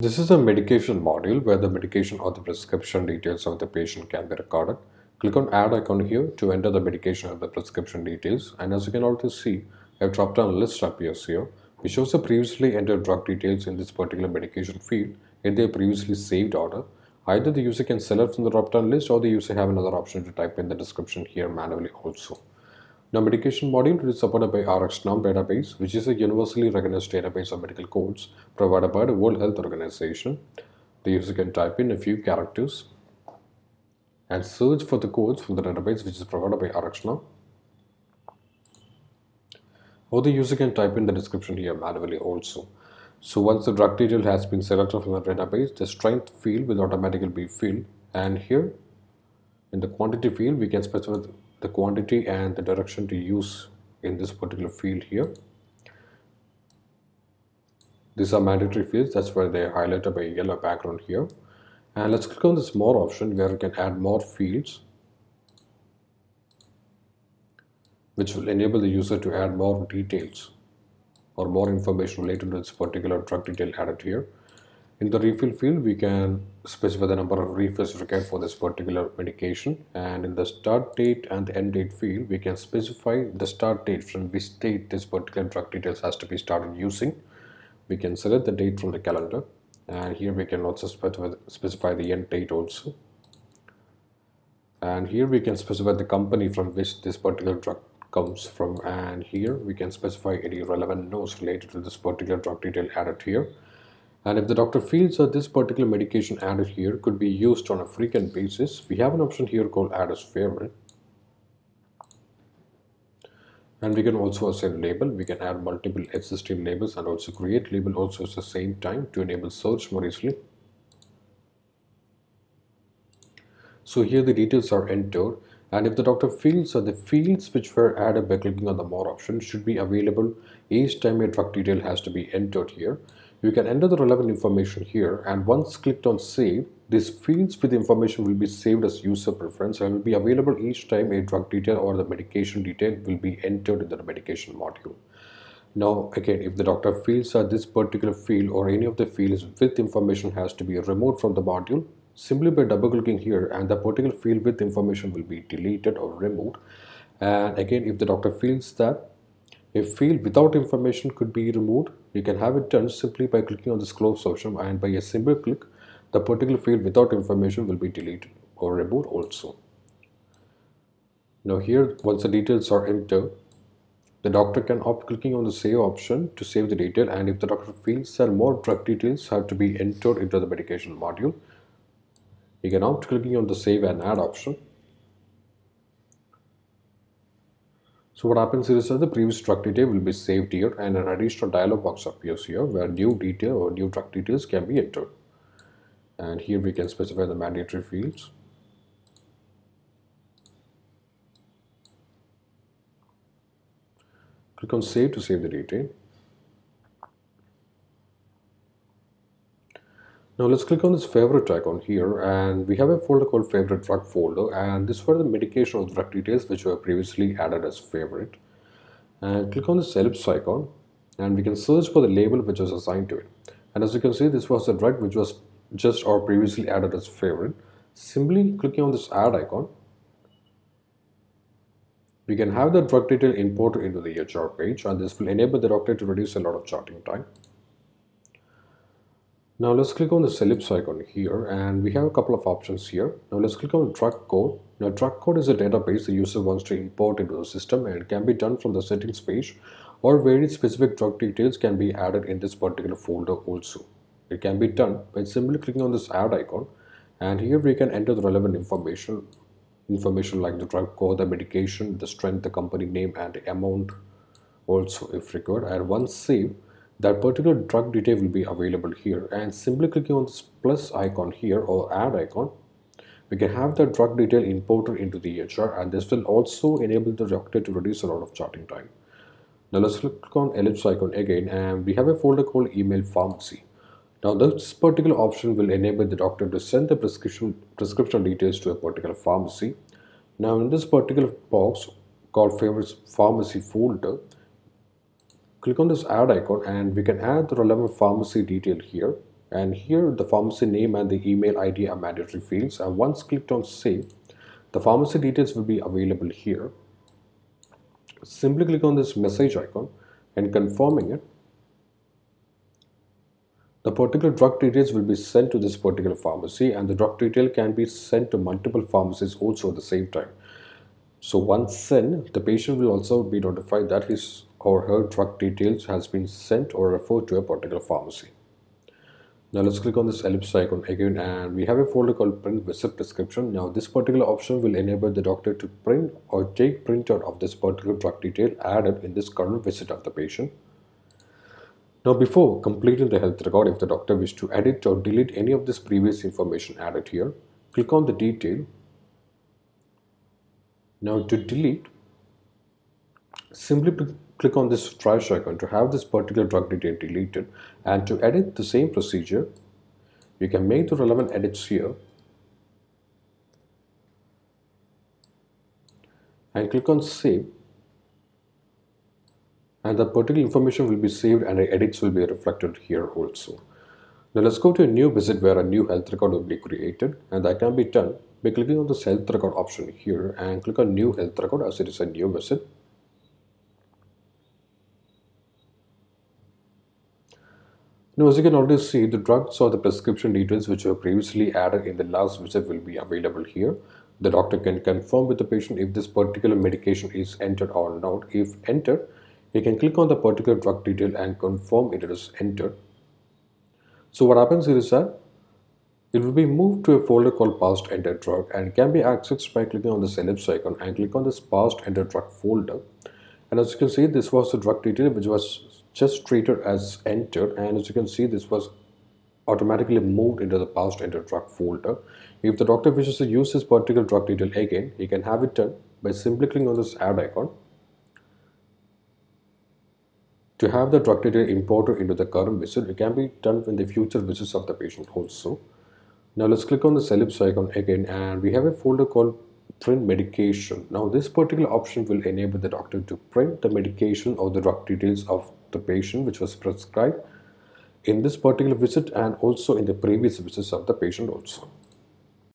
This is a medication module where the medication or the prescription details of the patient can be recorded. Click on add icon here to enter the medication or the prescription details, and as you can also see, a drop down list appears here which shows the previously entered drug details in this particular medication field in their previously saved order. Either the user can select from the drop down list or the user have another option to type in the description here manually also. Now, medication module is supported by RxNorm database, which is a universally recognized database of medical codes provided by the World Health Organization. The user can type in a few characters and search for the codes from the database which is provided by RxNorm, or the user can type in the description here manually also. So once the drug detail has been selected from the database, the strength field will automatically be filled, and here in the quantity field we can specify the quantity and the direction to use in this particular field here. These are mandatory fields, that's why they are highlighted by a yellow background here. And let's click on this more option where we can add more fields, which will enable the user to add more details or more information related to this particular drug detail added here. In the refill field, we can specify the number of refills required for this particular medication, and in the start date and the end date field, we can specify the start date from which date this particular drug details has to be started using. We can select the date from the calendar, and here we can also specify the end date also, and here we can specify the company from which this particular drug comes from, and here we can specify any relevant notes related to this particular drug detail added here. And if the doctor feels that this particular medication added here could be used on a frequent basis, we have an option here called add as favorite, and we can also assign label. We can add multiple existing labels and also create label also at the same time to enable search more easily. So here the details are entered, and if the doctor feels that the fields which were added by clicking on the more option should be available each time a drug detail has to be entered here, you can enter the relevant information here, and once clicked on save, these fields with information will be saved as user preference and will be available each time a drug detail or the medication detail will be entered in the medication module. Now again, if the doctor feels that this particular field or any of the fields with information has to be removed from the module, simply by double clicking here and the particular field with information will be deleted or removed. And again, if the doctor feels that a field without information could be removed, you can have it done simply by clicking on this close option, and by a simple click the particular field without information will be deleted or removed also. Now here, once the details are entered, the doctor can opt clicking on the save option to save the detail, and if the doctor feels that more drug details have to be entered into the medication module, you can opt clicking on the save and add option. So what happens here is that the previous drug detail will be saved here, and an additional dialog box appears here where new detail or new drug details can be entered. And here we can specify the mandatory fields. Click on save to save the detail. Now let's click on this favorite icon here, and we have a folder called favorite drug folder, and this were the medication or drug details which were previously added as favorite. And click on this ellipse icon and we can search for the label which was assigned to it. And as you can see, this was the drug which was just or previously added as favorite. Simply clicking on this add icon, we can have the drug detail imported into the EHR page, and this will enable the doctor to reduce a lot of charting time. Now let's click on the ellipse icon here, and we have a couple of options here. Now let's click on drug code. Now drug code is a database the user wants to import into the system, and it can be done from the settings page, or various specific drug details can be added in this particular folder also. It can be done by simply clicking on this add icon, and here we can enter the relevant information like the drug code, the medication, the strength, the company name and the amount also if required, and once saved, that particular drug detail will be available here. And simply clicking on this plus icon here or add icon, we can have the drug detail imported into the EHR, and this will also enable the doctor to reduce a lot of charting time. Now let's click on ellipse icon again, and we have a folder called email pharmacy. Now this particular option will enable the doctor to send the prescription details to a particular pharmacy. Now in this particular box called favorites pharmacy folder, click on this add icon and we can add the relevant pharmacy detail here, And here the pharmacy name and the email ID are mandatory fields, and once clicked on save, the pharmacy details will be available here. Simply click on this message icon and confirming it, the particular drug details will be sent to this particular pharmacy, and the drug detail can be sent to multiple pharmacies also at the same time. So once sent, the patient will also be notified that his or her drug details has been sent or referred to a particular pharmacy. Now let's click on this ellipse icon again, and we have a folder called print visit prescription. Now this particular option will enable the doctor to print or take printout of this particular drug detail added in this current visit of the patient. Now before completing the health record, if the doctor wishes to edit or delete any of this previous information added here, click on the detail. Now to delete, simply click on this trash icon to have this particular drug detail deleted, and to edit the same procedure, you can make the relevant edits here and click on save, and that particular information will be saved and the edits will be reflected here also. Now let's go to a new visit where a new health record will be created, and that can be done by clicking on this health record option here and click on new health record as it is a new visit. Now as you can already see, the drugs or the prescription details which were previously added in the last visit will be available here. The doctor can confirm with the patient if this particular medication is entered or not. If entered, he can click on the particular drug detail and confirm it is entered. So what happens here is that it will be moved to a folder called past entered drug, and it can be accessed by clicking on this ellipse icon and click on this past entered drug folder. And as you can see, this was the drug detail which was just treated as entered, and as you can see, this was automatically moved into the past entered drug folder. If the doctor wishes to use this particular drug detail again, he can have it done by simply clicking on this add icon to have the drug detail imported into the current visit. It can be done in the future visits of the patient also. Now let's click on this ellipse icon again, and we have a folder called print medication. Now this particular option will enable the doctor to print the medication or the drug details of the patient which was prescribed in this particular visit and also in the previous visits of the patient also.